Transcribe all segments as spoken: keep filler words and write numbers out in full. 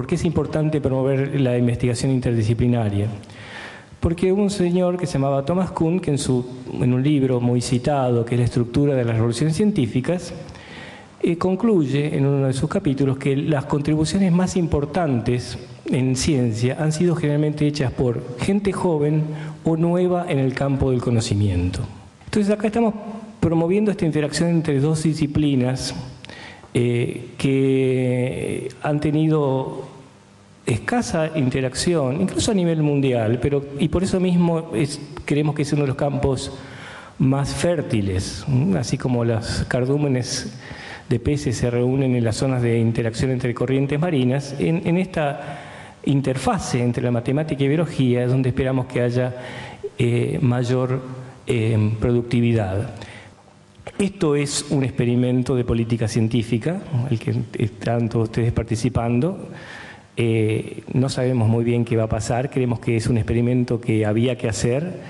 ¿Por qué es importante promover la investigación interdisciplinaria? Porque hubo un señor que se llamaba Thomas Kuhn, que en, su, en un libro muy citado, que es La estructura de las revoluciones científicas, eh, concluye en uno de sus capítulos que las contribuciones más importantes en ciencia han sido generalmente hechas por gente joven o nueva en el campo del conocimiento. Entonces acá estamos promoviendo esta interacción entre dos disciplinas eh, que han tenido escasa interacción, incluso a nivel mundial, pero y por eso mismo es, creemos que es uno de los campos más fértiles, así como los cardúmenes de peces se reúnen en las zonas de interacción entre corrientes marinas, en, en esta interfase entre la matemática y biología es donde esperamos que haya eh, mayor eh, productividad. Esto es un experimento de política científica, el que están todos ustedes participando. Eh, no sabemos muy bien qué va a pasar, creemos que es un experimento que había que hacer,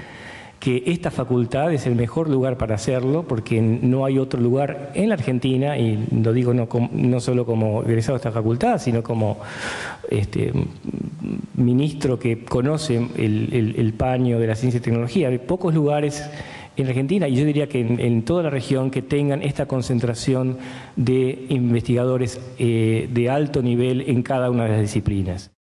que esta facultad es el mejor lugar para hacerlo, porque no hay otro lugar en la Argentina, y lo digo no, no solo como egresado de esta facultad, sino como este, ministro que conoce el, el, el paño de la ciencia y tecnología. Hay pocos lugares en la Argentina, y yo diría que en, en toda la región, que tengan esta concentración de investigadores eh, de alto nivel en cada una de las disciplinas.